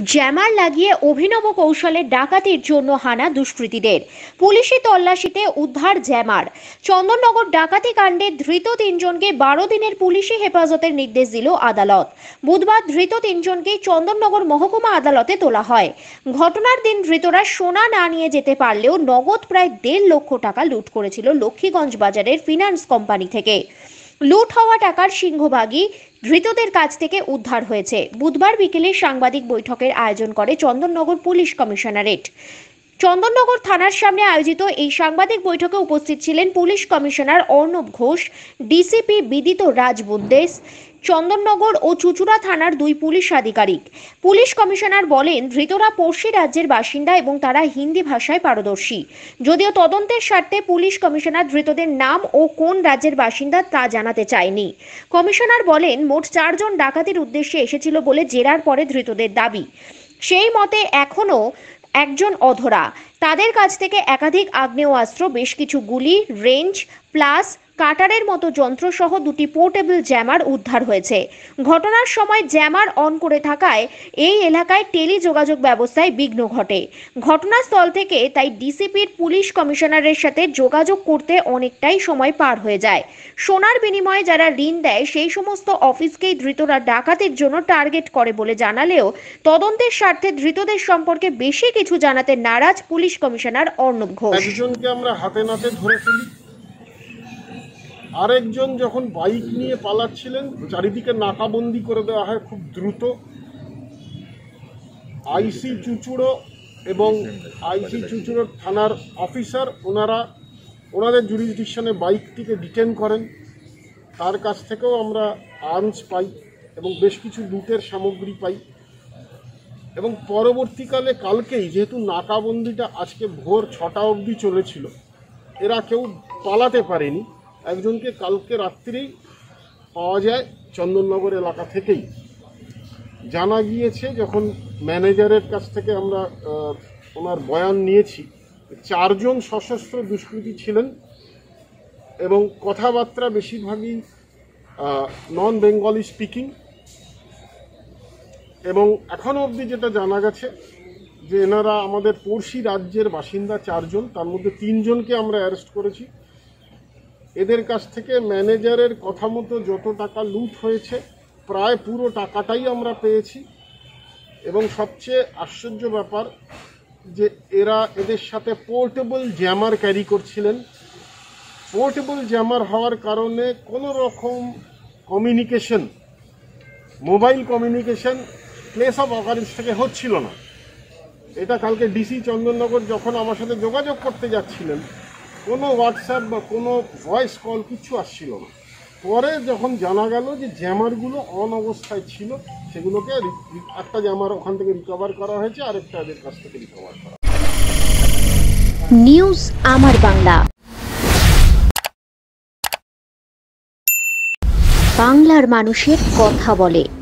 जैमार लागिए अभिनव कौशले डाकातिर जोन्नो हाना दुष्कृतीदेर पुलिशी तल्लाशिते उद्धार जैमार। चंदननगर डाकाती कांडे धृत तीनजनके 12 दिनेर पुलिशी हेफाजतेर निर्देश दिल आदालत। बुधवार धृत तीनजनके चंदननगर महकुमा आदालते तोला हय। घटनार दिन धृतरा सोना ना निये जेते पारलेओ नगद प्राय 1.5 लाख टाका लूट करेछिल लक्ष्मीगंज बाजारेर फिनान्स कोम्पानी थेके। लूट हवा टाकार सिंहभागई धृतদের কাছ থেকে উদ্ধার হয়েছে। বুধবার বিকেলে সাংবাদিক বৈঠকের আয়োজন করে চন্দননগর পুলিশ কমিশনারেট। চন্দননগর থানার সামনে আয়োজিত এই সাংবাদিক বৈঠকে উপস্থিত ছিলেন police commissioner Arnab Ghosh, DCP Bidit রাজবুন্দেশ, Chandannagar ও চুচুড়া থানার দুই পুলিশ আধিকারিক। পুলিশ কমিশনার বলেন, ধৃতরা পড়শি রাজ্যের বাসিন্দা এবং তারা হিন্দি ভাষায় পারদর্শী। যদিও তদন্তের স্বার্থে পুলিশ কমিশনার ধৃতদের নাম ও কোন রাজ্যের বাসিন্দা তা জানাতে চায়নি। কমিশনার বলেন, মোট 4 জন ডাকাতির উদ্দেশ্যে এসেছিল বলে জেরার পরে ধৃতদের দাবি। সেই মতে এখনো একজন অধরা। তাদের কাছ থেকে একাধিক আগ্নেয়াস্ত্র, বেশ কিছু গুলি, রেঞ্জ প্লাস কাটারের মতো যন্ত্রসহ 2টি পোর্টেবল জ্যামার উদ্ধার হয়েছে। ঘটনার সময় জ্যামার অন করে থাকায় এই এলাকায় টেলি যোগাযোগ ব্যবস্থায় বিঘ্ন ঘটে। ঘটনাস্থল থেকে তাই ডিসিপির পুলিশ কমিশনারের সাথে যোগাযোগ করতে অনেকটাই সময় পার হয়ে যায়। সোনার বিনিময়ে যারা ঋণ দেয় সেই সমস্ত অফিসকেই ধৃতরা ডাকাতির জন্য টার্গেট করে বলে জানালেও তদন্তের স্বার্থে ধৃতদের সম্পর্কে বেশি কিছু জানাতে নারাজ পুলিশ কমিশনার অর্ণব ঘোষ। আমরা হাতে নাতে ধরে ফেলি। আরেকজন যখন বাইক নিয়ে পালাচ্ছিলেন চারিদিকে নাকাবন্দি করে দেওয়া হয়। খুব দ্রুত আইসি চুচুড়ো এবং আইসি চুচুড়ো থানার অফিসার ওনাদের জুরিসডিকশনে বাইকটিকে ডিটেন করেন। তার কাছ থেকেও আমরা আর্মস পাই এবং বেশ কিছু লুটের সামগ্রী পাই। এবং পরবর্তীকালে কালকেই, যেহেতু নাকাবন্দিটা আজকে ভোর 6টা অবধি চলেছিল, এরা কেউ পালাতে পারেনি। একজনকে কালকে রাত্রেই পাওয়া যায় চন্দননগর এলাকা থেকেই। জানা গিয়েছে, যখন ম্যানেজারের কাছ থেকে আমরা ওনার বয়ান নিয়েছি, 4 জন সশস্ত্র দুষ্কৃতী ছিলেন এবং কথাবার্তা বেশিরভাগই নন বেঙ্গলি স্পিকিং। এবং এখনও অবধি যেটা জানা গেছে যে এনারা আমাদের পড়শি রাজ্যের বাসিন্দা 4 জন, তার মধ্যে 3 জনকে আমরা অ্যারেস্ট করেছি। এদের কাছ থেকে ম্যানেজারের কথা মতো যত টাকা লুট হয়েছে প্রায় পুরো টাকাটাই আমরা পেয়েছি। এবং সবচেয়ে আশ্চর্য ব্যাপার যে এদের সাথে পোর্টেবল জ্যামার ক্যারি করছিলেন। পোর্টেবল জ্যামার হওয়ার কারণে কোনো রকম communication, mobile communication place of occurrence থেকে হচ্ছিল না। এটা কালকে ডিসি চন্দননগর যখন আমার সাথে যোগাযোগ করতে যাচ্ছিলেন, কোনো হোয়াটসঅ্যাপ বা কোনো ভয়েস কল কিছু আসছিল না। পরে যখন জানা গেল যে জ্যামারগুলো অন অবস্থায় ছিল, সেগুলোকে একটা জ্যামার ওখান থেকে রিকভার করা হয়েছে, আরেকটা এদের কাছ থেকে রিকভার করা। নিউজ আমার বাংলা, বাংলার মানুষের কথা বলে।